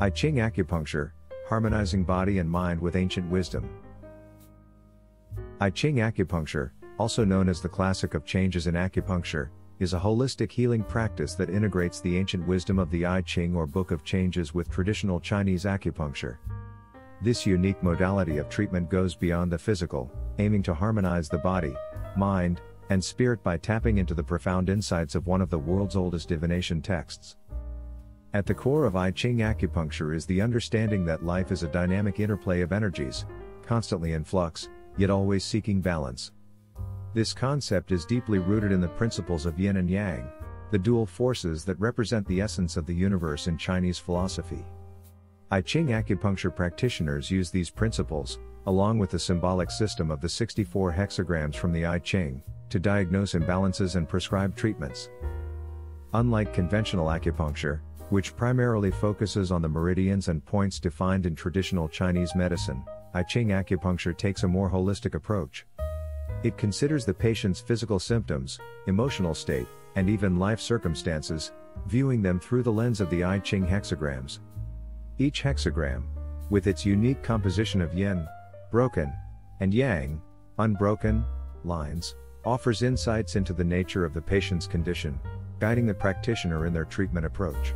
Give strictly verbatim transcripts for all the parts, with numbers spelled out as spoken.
I Ching Acupuncture, Harmonizing Body and Mind with Ancient Wisdom. I Ching Acupuncture, also known as the classic of changes in acupuncture, is a holistic healing practice that integrates the ancient wisdom of the I Ching or Book of Changes with traditional Chinese acupuncture. This unique modality of treatment goes beyond the physical, aiming to harmonize the body, mind, and spirit by tapping into the profound insights of one of the world's oldest divination texts. At the core of I Ching acupuncture is the understanding that life is a dynamic interplay of energies, constantly in flux, yet always seeking balance. This concept is deeply rooted in the principles of yin and yang, the dual forces that represent the essence of the universe in Chinese philosophy. I Ching acupuncture practitioners use these principles, along with the symbolic system of the sixty-four hexagrams from the I Ching, to diagnose imbalances and prescribe treatments. Unlike conventional acupuncture, which primarily focuses on the meridians and points defined in traditional Chinese medicine, I Ching acupuncture takes a more holistic approach. It considers the patient's physical symptoms, emotional state, and even life circumstances, viewing them through the lens of the I Ching hexagrams. Each hexagram, with its unique composition of yin, broken, and yang, unbroken, lines, offers insights into the nature of the patient's condition, guiding the practitioner in their treatment approach.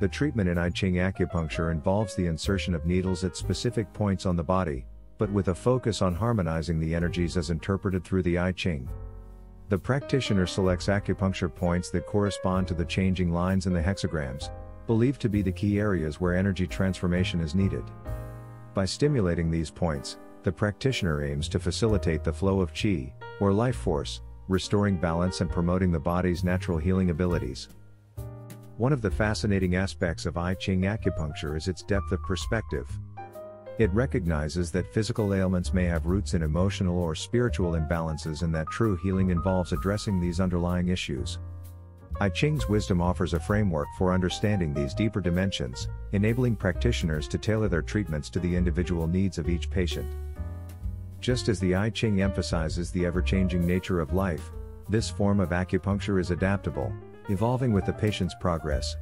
The treatment in I Ching acupuncture involves the insertion of needles at specific points on the body, but with a focus on harmonizing the energies as interpreted through the I Ching. The practitioner selects acupuncture points that correspond to the changing lines in the hexagrams, believed to be the key areas where energy transformation is needed. By stimulating these points, the practitioner aims to facilitate the flow of qi, or life force, restoring balance and promoting the body's natural healing abilities. One of the fascinating aspects of I Ching acupuncture is its depth of perspective. It recognizes that physical ailments may have roots in emotional or spiritual imbalances and that true healing involves addressing these underlying issues. I Ching's wisdom offers a framework for understanding these deeper dimensions, enabling practitioners to tailor their treatments to the individual needs of each patient. Just as the I Ching emphasizes the ever-changing nature of life, this form of acupuncture is adaptable, evolving with the patient's progress.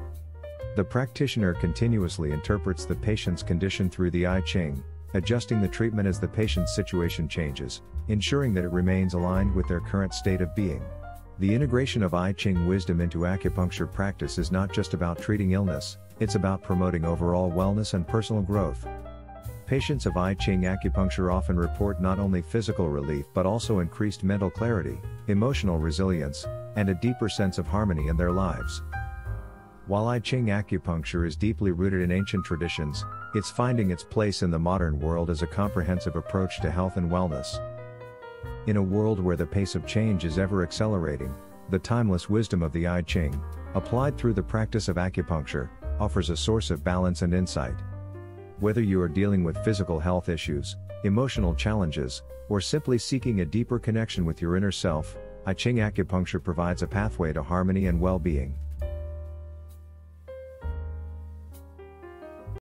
The practitioner continuously interprets the patient's condition through the I Ching, adjusting the treatment as the patient's situation changes, ensuring that it remains aligned with their current state of being. The integration of I Ching wisdom into acupuncture practice is not just about treating illness, it's about promoting overall wellness and personal growth. Patients of I Ching acupuncture often report not only physical relief but also increased mental clarity, emotional resilience, and a deeper sense of harmony in their lives. While I Ching acupuncture is deeply rooted in ancient traditions, it's finding its place in the modern world as a comprehensive approach to health and wellness. In a world where the pace of change is ever accelerating, the timeless wisdom of the I Ching, applied through the practice of acupuncture, offers a source of balance and insight. Whether you are dealing with physical health issues, emotional challenges, or simply seeking a deeper connection with your inner self, I Ching acupuncture provides a pathway to harmony and well-being.